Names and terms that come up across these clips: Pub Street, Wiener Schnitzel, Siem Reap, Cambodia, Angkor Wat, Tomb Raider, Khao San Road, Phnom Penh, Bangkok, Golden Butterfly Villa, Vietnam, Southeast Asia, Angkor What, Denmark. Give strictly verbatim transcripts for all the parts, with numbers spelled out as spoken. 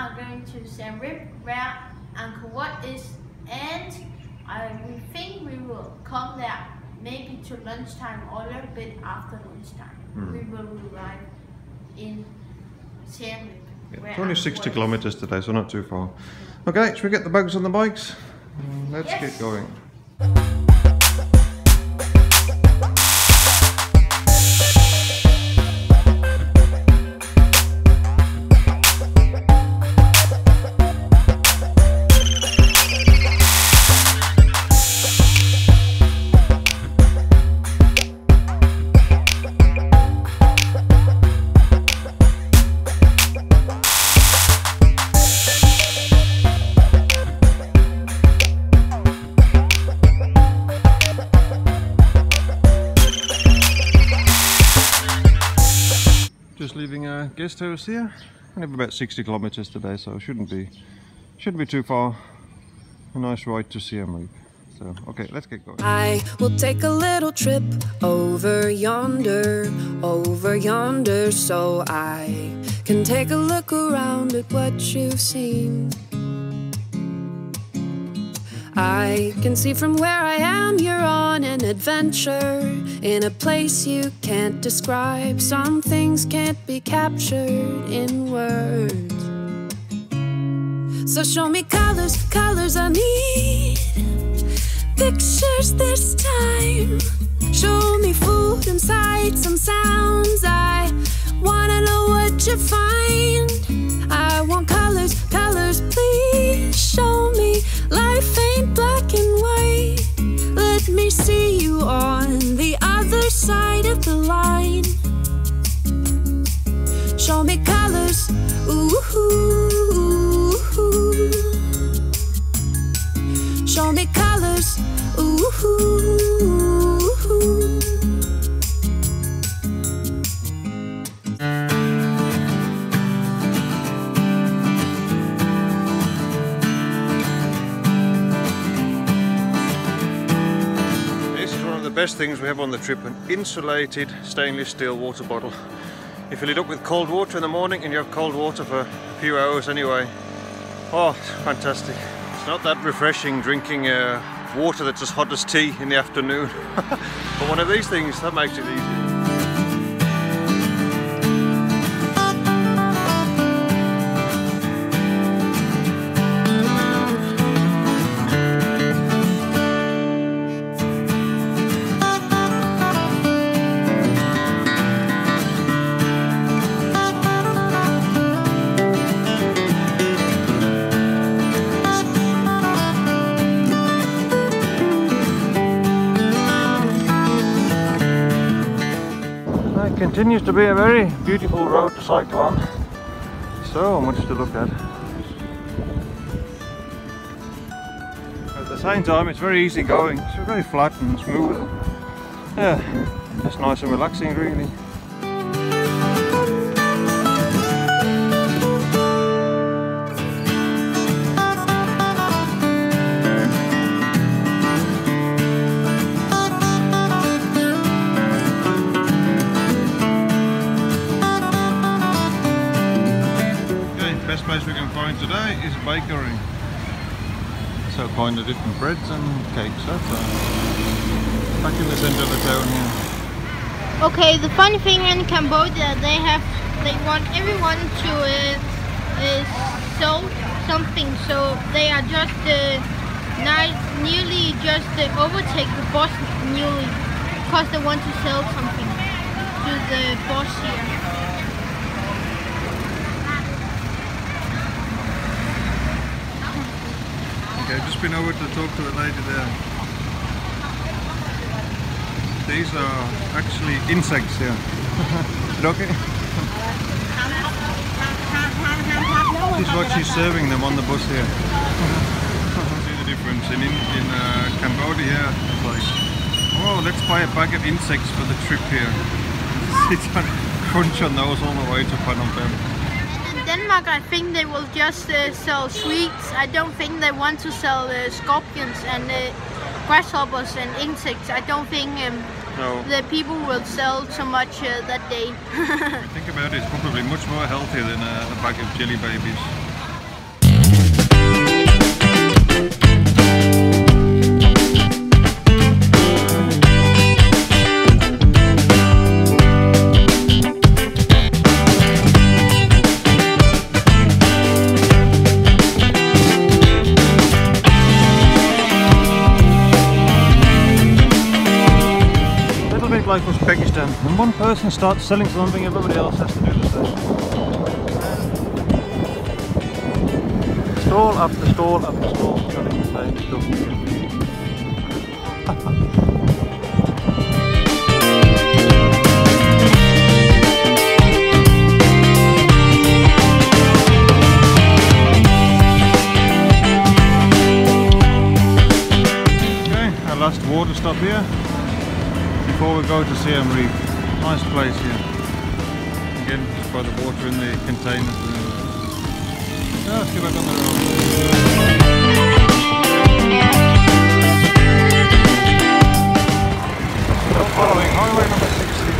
are going to Siem Reap, where Angkor Wat is, and I we think we will come there maybe to lunchtime or a little bit after lunchtime. Mm. We will arrive in Siem Reap. Yeah, only sixty kilometers today, so not too far. Okay, should we get the bugs on the bikes? Let's yes. get going. Leaving a guest house here, and it's about sixty kilometers today, so it shouldn't be shouldn't be too far. A nice ride to Siem Reap. So okay, let's get going. I will take a little trip over yonder, over yonder, so I can take a look around at what you've seen. I can see from where I am you're on an adventure in a place you can't describe. Some things can't be captured in words. So show me colors, colors I need, pictures this time. Show me food and sights and sounds. I wanna know what you find. I want colors, colors please show me. Life ain't black and white. Let me see you on the other side of the line. Show me colors, ooh. Show me colors, ooh. Best things we have on the trip, an insulated stainless steel water bottle. You fill it up with cold water in the morning and you have cold water for a few hours anyway. Oh, it's fantastic. It's not that refreshing drinking uh, water that's as hot as tea in the afternoon. But one of these things, that makes it easy. Continues to be a very beautiful road to cycle on, so much to look at. At the same time it's very easy going, it's very flat and smooth. Yeah, just nice and relaxing really. Bakery. So kind of different breads and cakes, that's uh, back in the centre of the town here. Okay, the funny thing in Cambodia, they have, they want everyone to uh, uh, sew something, so they are just uh, not, nearly just uh, overtake the boss newly, because they want to sell something to the boss here. I've just been over to talk to the lady there. These are actually insects here. Is it okay? This is what she's serving them on the bus here. See the difference in, in, in uh, Cambodia. It's like, oh, let's buy a bag of insects for the trip here. Sit and crunch on those all the way to Phnom Penh. Denmark, I think they will just uh, sell sweets. I don't think they want to sell uh, scorpions and uh, grasshoppers and insects. I don't think um, no. the people will sell so much uh, that day. Think about it, it's probably much more healthy than a, a bag of jelly babies. Like was Pakistan. When one person starts selling something, everybody else has to do the same. Stall after stall after stall selling the same stuff. Okay, our last water stop here. Before we go to Siem Reap, nice place here. Again, just by the water in the containers. Yeah, let's get back on the road. Following highway number sixty.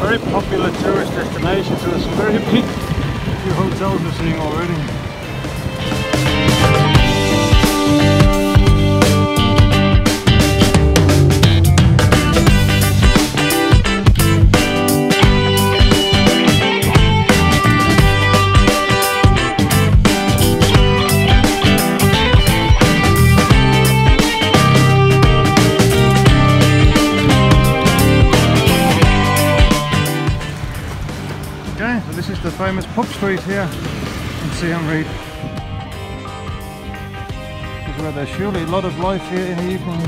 Very popular tourist destination, so there's very big few hotels we're seeing already. Okay, so this is the famous Pub Street here in Siem Reap. This is where there's surely a lot of life here in the evening.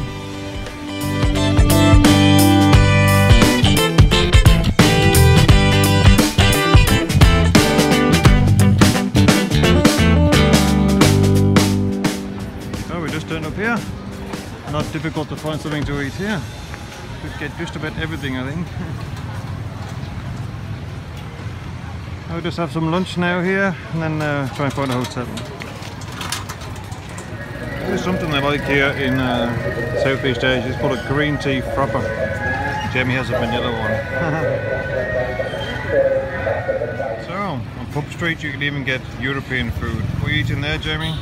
So we just turned up here. Not difficult to find something to eat here. Could get just about everything, I think. I'll just have some lunch now here and then uh, try and find a hotel. There's something they like here in uh, Southeast Asia. It's called a green tea frapper. Jamie has a vanilla one. So, on Pub Street you can even get European food. What are you eating there, Jamie?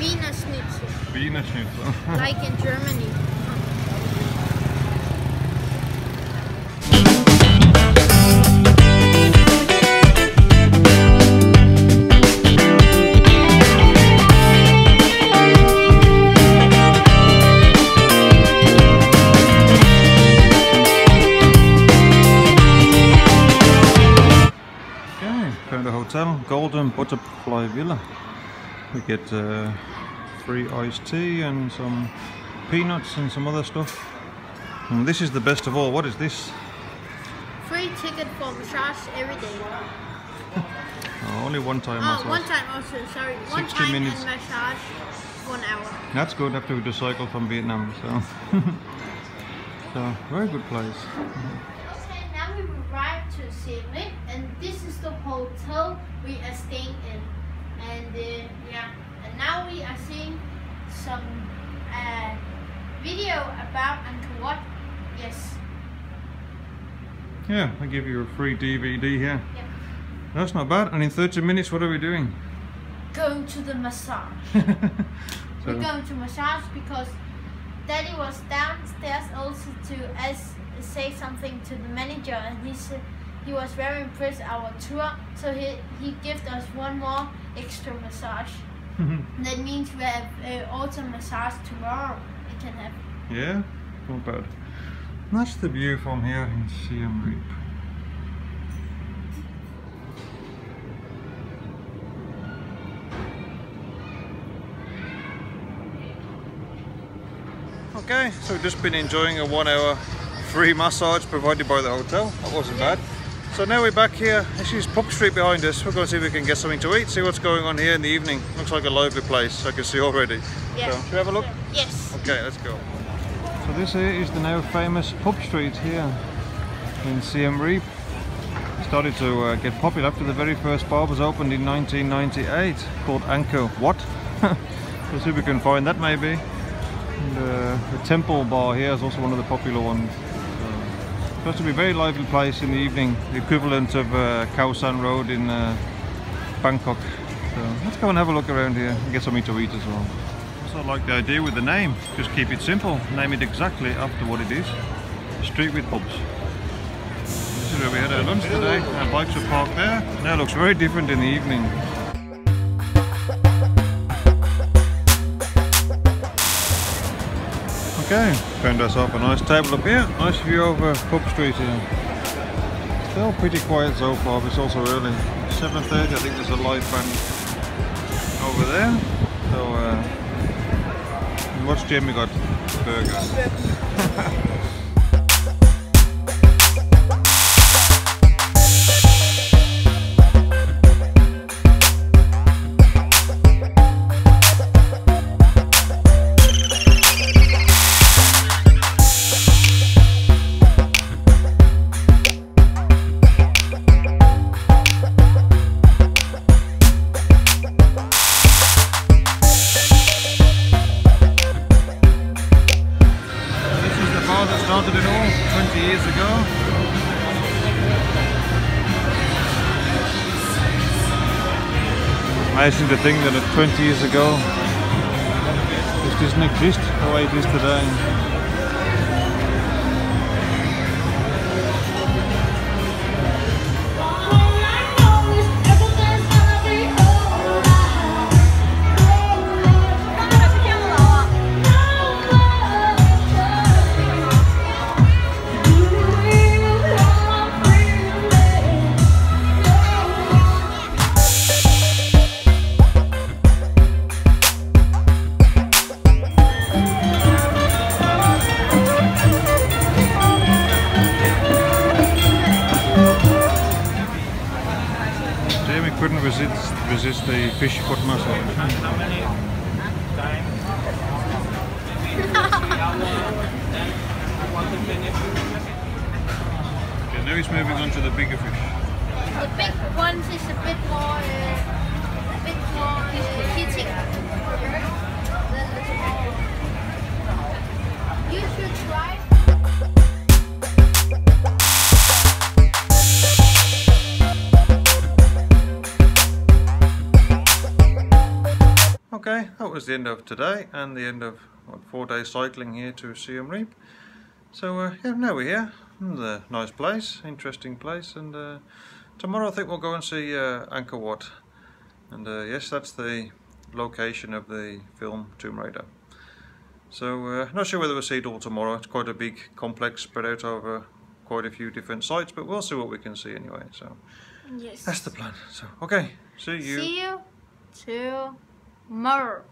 Wiener Schnitzel. Wiener Schnitzel. Like in Germany. Golden Butterfly Villa. We get uh, free iced tea and some peanuts and some other stuff. And this is the best of all. What is this? Free ticket for massage every day. Oh, only one time massage. Oh, one time also, sorry. One time minutes. And massage, one hour. That's good after we just cycle from Vietnam. So, so very good place. To Siem Reap, and this is the hotel we are staying in, and uh, yeah, and now we are seeing some uh, video about Angkor Wat. Yes. Yeah, I give you a free D V D here. Yep. That's not bad. And in thirty minutes, what are we doing? Going to the massage. So we're going to massage because Daddy was downstairs also to us say something to the manager, and he said. He was very impressed our tour, so he, he gave us one more extra massage. That means we have uh, autumn massage tomorrow. We can have. Yeah, not bad. And that's the view from here in Siem Reap. Okay, so we've just been enjoying a one hour free massage provided by the hotel. That wasn't yeah. bad. So now we're back here. This is Pub Street behind us. We're going to see if we can get something to eat, see what's going on here in the evening. Looks like a lively place, I can see already. Yeah. So, should we have a look? Yes. Okay, let's go. So this here is the now famous Pub Street here in Siem Reap. It started to uh, get popular after the very first bar was opened in nineteen ninety-eight, called Angkor What. Let's see if we can find that maybe. And, uh, the temple bar here is also one of the popular ones. Supposed to be a very lively place in the evening, the equivalent of uh, Khao San Road in uh, Bangkok. So let's go and have a look around here and get something to eat as well. Also like the idea with the name, just keep it simple, name it exactly after what it is. Street with pubs. This is where we had our lunch today, our bikes were parked there. Now it looks very different in the evening. Okay, found ourselves a nice table up here, nice view over Pub Street here. Still pretty quiet so far, but it's also early. seven thirty, I think there's a live band over there. So, uh, and watch Jamie got burgers. I seem to think that twenty years ago this doesn't exist the way it is today. Resist the fish foot muscle. Okay, now he's moving on to the bigger fish. The big ones is a bit more, uh, a bit more hitting. You should try. Okay, that was the end of today and the end of what, four days cycling here to Siem Reap. So uh, yeah, now we're here. Another nice place, interesting place, and uh, tomorrow I think we'll go and see uh, Angkor Wat. And uh, yes, that's the location of the film Tomb Raider. So uh, not sure whether we'll see it all tomorrow. It's quite a big complex spread out over quite a few different sites, but we'll see what we can see anyway. So yes, that's the plan. So okay, see you. See you too. Tomorrow.